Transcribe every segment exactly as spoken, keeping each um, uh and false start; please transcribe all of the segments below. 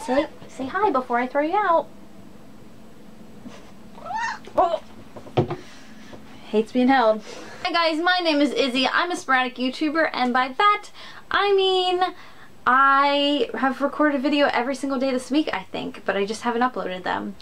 Say, say hi before I throw you out. Oh. Hates being held. Hi guys, my name is Izzy. I'm a sporadic YouTuber, and by that I mean I have recorded a video every single day this week, I think, but I just haven't uploaded them.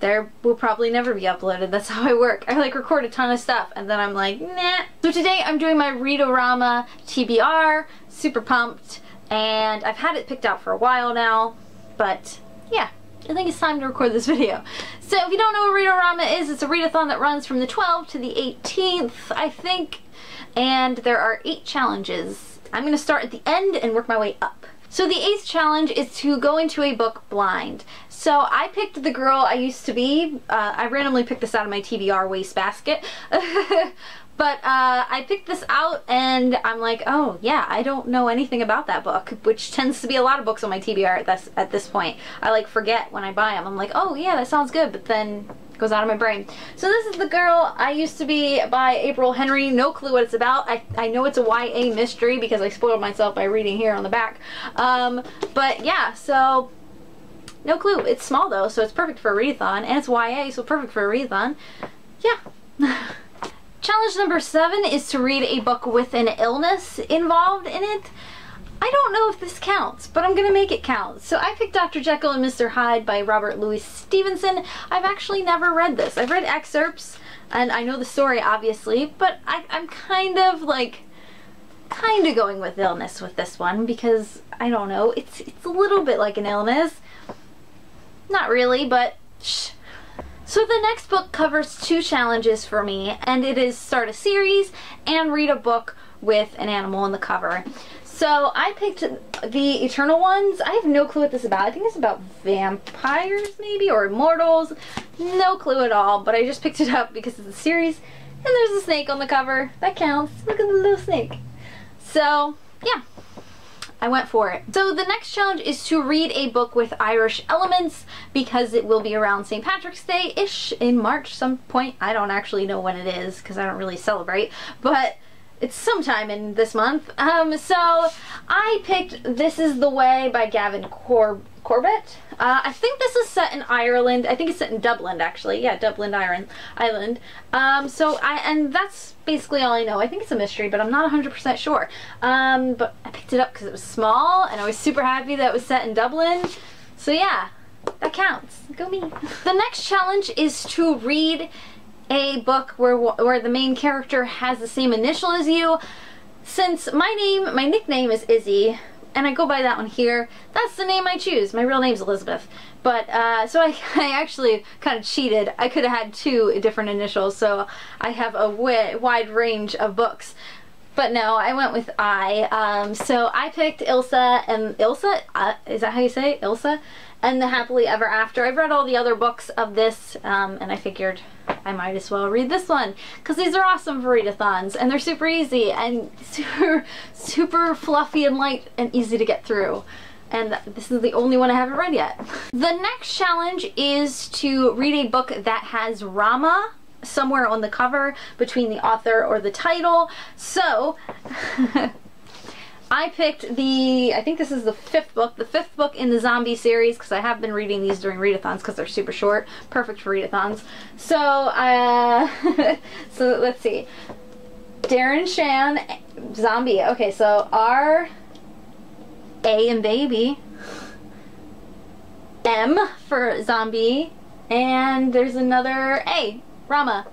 They will probably never be uploaded. That's how I work. I like record a ton of stuff and then I'm like, nah. So today I'm doing my Readorama T B R, super pumped, and I've had it picked out for a while now, but yeah, I think it's time to record this video. So if you don't know what Readorama is, it's a readathon that runs from the twelfth to the eighteenth, I think, and there are eight challenges. I'm gonna start at the end and work my way up. So the eighth challenge is to go into a book blind. So I picked The Girl I Used to Be. Uh, I randomly picked this out of my T B R wastebasket. But uh, I picked this out and I'm like, oh yeah, I don't know anything about that book, which tends to be a lot of books on my T B R at this, at this point. I like forget when I buy them. I'm like, oh yeah, that sounds good, but then it goes out of my brain. So this is The Girl I Used to Be by April Henry. No clue what it's about. I, I know it's a Y A mystery because I spoiled myself by reading here on the back. Um, but yeah, so no clue. It's small though, so it's perfect for a readathon, and it's Y A, so perfect for a readathon. Yeah. Challenge number seven is to read a book with an illness involved in it. I don't know if this counts, but I'm gonna make it count. So I picked Doctor Jekyll and Mister Hyde by Robert Louis Stevenson. I've actually never read this. I've read excerpts, and I know the story obviously, but I, I'm kind of like, kind of going with illness with this one because, I don't know, it's, it's a little bit like an illness. Not really, but shh. So the next book covers two challenges for me, and it is start a series and read a book with an animal on the cover. So I picked The Eternal Ones. I have no clue what this is about. I think it's about vampires maybe, or immortals. No clue at all, but I just picked it up because it's a series and there's a snake on the cover. That counts. Look at the little snake. So yeah, I went for it. So the next challenge is to read a book with Irish elements because it will be around Saint Patrick's Day-ish in March some point. I don't actually know when it is because I don't really celebrate, but it's sometime in this month. Um, so I picked This Is the Way by Gavin Cor Corbett. Uh, I think this is set in Ireland. I think it's set in Dublin actually. Yeah, Dublin, Ireland. Island. Um, so I, and that's basically all I know. I think it's a mystery, but I'm not one hundred percent sure. Um, but I picked it up because it was small and I was super happy that it was set in Dublin. So yeah, that counts. Go me. The next challenge is to read a book where where the main character has the same initial as you. Since my name, my nickname is Izzy, and I go by that one here, that's the name I choose. My real name's Elizabeth. But, uh, so I, I actually kind of cheated. I could have had two different initials, so I have a wide range of books. But no, I went with I. Um, so I picked Ilsa and Ilsa? Uh, is that how you say it? Ilsa and the Happily Ever After. I've read all the other books of this, um, and I figured I might as well read this one because these are awesome for readathons and they're super easy and super, super fluffy and light and easy to get through. And this is the only one I haven't read yet. The next challenge is to read a book that has Rama somewhere on the cover between the author or the title. So I picked the, I think this is the fifth book, the fifth book in the zombie series, because I have been reading these during readathons because they're super short, perfect for readathons. So, uh, so let's see. Darren Shan, zombie. Okay, so R, A and baby, M for zombie, and there's another A, Rama.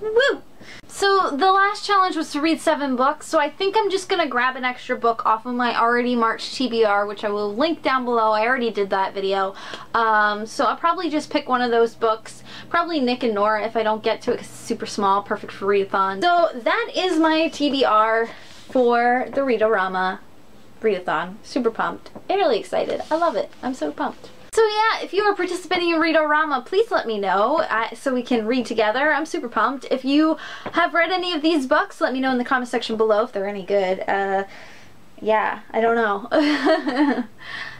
Woo! So the last challenge was to read seven books, so I think I'm just gonna grab an extra book off of my already March T B R, which I will link down below. I already did that video. Um, so I'll probably just pick one of those books, probably Nick and Nora if I don't get to it because it's super small, perfect for readathon. So that is my T B R for the Readorama readathon. Super pumped. I'm really excited. I love it. I'm so pumped. So yeah, if you are participating in Readorama, please let me know uh, so we can read together. I'm super pumped. If you have read any of these books, let me know in the comment section below if they're any good. Uh, yeah, I don't know.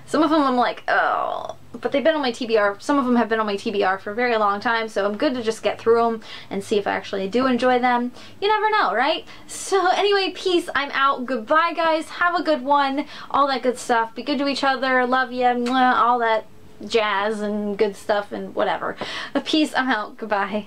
Some of them I'm like, oh, but they've been on my T B R, some of them have been on my T B R for a very long time, so I'm good to just get through them and see if I actually do enjoy them. You never know, right? So anyway, peace, I'm out, goodbye guys, have a good one, all that good stuff, be good to each other, love ya, all that jazz and good stuff and whatever. Peace, I'm out, goodbye.